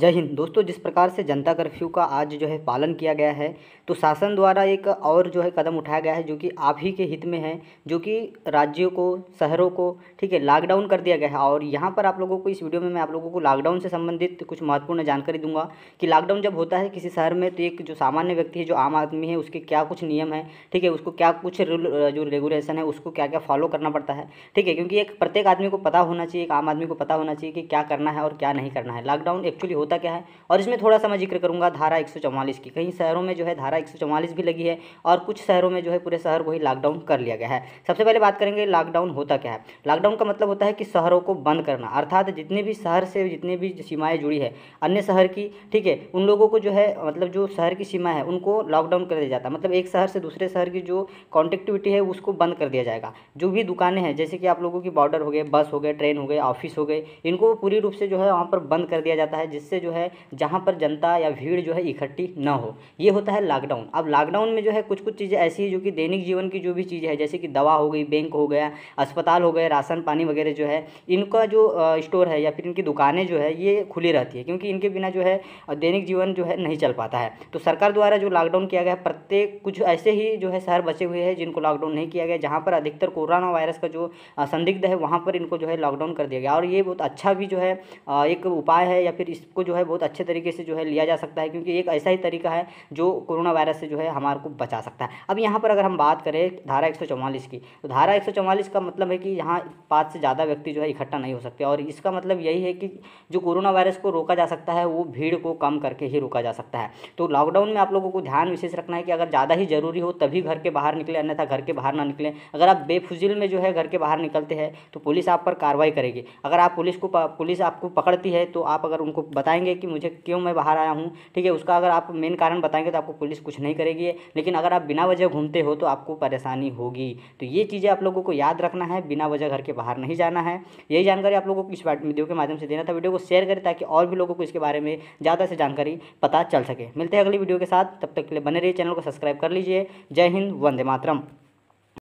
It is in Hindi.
जय हिंद दोस्तों, जिस प्रकार से जनता कर्फ्यू का आज जो है पालन किया गया है तो शासन द्वारा एक और जो है कदम उठाया गया है जो कि आप ही के हित में है, जो कि राज्यों को, शहरों को, ठीक है, लॉकडाउन कर दिया गया है। और यहाँ पर आप लोगों को इस वीडियो में मैं आप लोगों को लॉकडाउन से संबंधित कुछ महत्वपूर्ण जानकारी दूंगा कि लॉकडाउन जब होता है किसी शहर में तो एक जो सामान्य व्यक्ति है, जो आम आदमी है, उसके क्या कुछ नियम है, ठीक है, उसको क्या कुछ रूल जो रेगुलेशन है उसको क्या क्या फॉलो करना पड़ता है, ठीक है, क्योंकि एक प्रत्येक आदमी को पता होना चाहिए, एक आम आदमी को पता होना चाहिए कि क्या करना है और क्या नहीं करना है। लॉकडाउन एक्चुअली होता क्या है और इसमें थोड़ा सा मैं जिक्र करूंगा धारा 144 की। कई शहरों में जो है धारा 144 भी लगी है और कुछ शहरों में जो है पूरे शहर को ही लॉकडाउन कर लिया गया है। सबसे पहले बात करेंगे लॉकडाउन होता क्या है। लॉकडाउन का मतलब होता है कि शहरों को बंद करना, अर्थात जितने भी शहर से जितने भी सीमाएँ जुड़ी है अन्य शहर की, ठीक है, उन लोगों को जो है मतलब जो शहर की सीमा है उनको लॉकडाउन कर दिया जाता है। मतलब एक शहर से दूसरे शहर की जो कॉन्टेक्टिविटी है उसको बंद कर दिया जाएगा। जो भी दुकानें हैं जैसे कि आप लोगों की बॉर्डर हो गए, बस हो गए, ट्रेन हो गए, ऑफिस हो गए, इनको पूरी रूप से जो है वहाँ पर बंद कर दिया जाता है, जिससे जो है जहाँ पर जनता या भीड़ जो है इकट्ठी ना हो। ये होता है लॉकडाउन। अब लॉकडाउन में जो है कुछ कुछ चीज़ें ऐसी है जो कि दैनिक जीवन की जो भी चीज़ें है जैसे कि दवा हो गई, बैंक हो गया, अस्पताल हो गए, राशन पानी वगैरह जो है इनका जो स्टोर है या फिर इनकी दुकानें जो है ये खुली रहती है, क्योंकि इनके बिना जो है दैनिक जीवन जो है नहीं चल पाता है। तो सरकार द्वारा जो लॉकडाउन किया गया है, प्रत्येक कुछ ऐसे ही जो है शहर बचे हुए हैं जिनको लॉकडाउन नहीं किया गया, जहाँ पर अधिकतर कोरोना वायरस का जो संदिग्ध है वहाँ पर इनको जो है लॉकडाउन कर दिया गया। और ये बहुत अच्छा भी जो है एक उपाय है या फिर इसको जो है बहुत अच्छे तरीके से जो है लिया जा सकता है, क्योंकि एक ऐसा ही तरीका है जो कोरोना वायरस से जो है हमारे को बचा सकता है। अब यहाँ पर अगर हम बात करें धारा 144 की, तो धारा 144 का मतलब है कि यहाँ 5 से ज़्यादा व्यक्ति जो है इकट्ठा नहीं हो सकते, और इसका मतलब यही है कि जो कोरोना वायरस को रोका जा सकता है वो भीड़ को कम करके ही रोका जा सकता है। तो लॉकडाउन में आप लोगों को ध्यान विशेष रखना है कि अगर ज़्यादा ही ज़रूरी हो तभी घर के बाहर निकले, अन्यथा घर के बाहर ना निकलें। अगर आप बेफुजिल में जो है घर के बाहर निकलते हैं तो पुलिस आप पर कार्रवाई करेगी। अगर आप पुलिस आपको पकड़ती है तो आप अगर उनको बताएंगे कि मुझे क्यों मैं बाहर आया हूँ, ठीक है, उसका अगर आप मेन कारण बताएंगे तो आपको पुलिस कुछ नहीं करेगी। लेकिन अगर आप बिना वजह घूमते हो तो आपको परेशानी होगी। तो ये चीज़ें आप लोगों को याद रखना है, बिना वजह घर के बाहर नहीं जाना है। यही जानकारी आप लोगों को इस वीडियो के माध्यम से देना था। वीडियो को शेयर करें ताकि और भी लोगों को इसके बारे में ज़्यादा से जानकारी पता चल सके। मिलते हैं अगली वीडियो के साथ, तब तक के लिए बने रहिए, चैनल को सब्सक्राइब कर लीजिए। जय हिंद, वंदे मातरम।